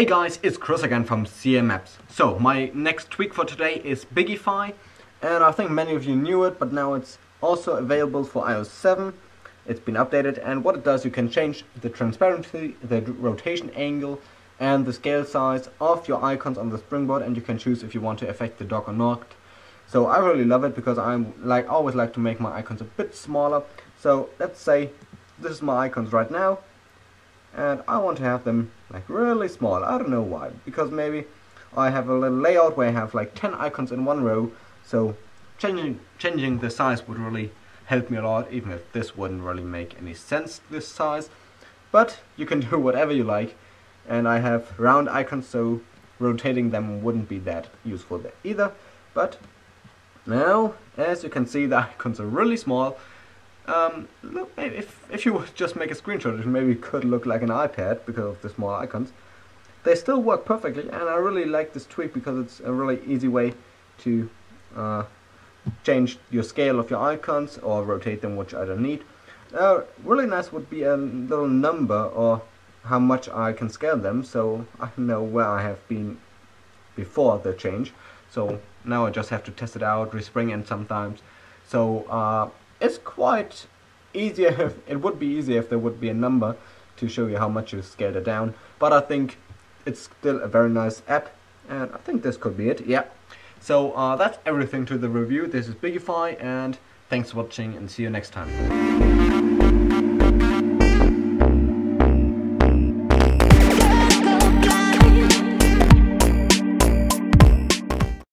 Hey guys, it's Chris again from CM Apps. So my next tweak for today is Bigify, and I think many of you knew it, but now it's also available for iOS 7. It's been updated, and what it does, you can change the transparency, the rotation angle, and the scale size of your icons on the springboard, and you can choose if you want to affect the dock or not. So I really love it because I always like to make my icons a bit smaller. So let's say this is my icons right now, and I want to have them like really small. I don't know why, because maybe I have a little layout where I have like 10 icons in one row, so changing the size would really help me a lot, even if this wouldn't really make any sense, this size. But you can do whatever you like, and I have round icons, so rotating them wouldn't be that useful there either. But now, as you can see, the icons are really small. If you would just make a screenshot, it maybe could look like an iPad because of the small icons. They still work perfectly, and I really like this tweak because it's a really easy way to change your scale of your icons or rotate them, which I don't need. Really nice would be a little number or how much I can scale them, so I know where I have been before the change. So now I just have to test it out, respring it sometimes. So it's quite easier. It would be easier if there would be a number to show you how much you scaled it down, but I think it's still a very nice app, and I think this could be it. Yeah. So that's everything to the review. This is Bigify, and thanks for watching, and see you next time.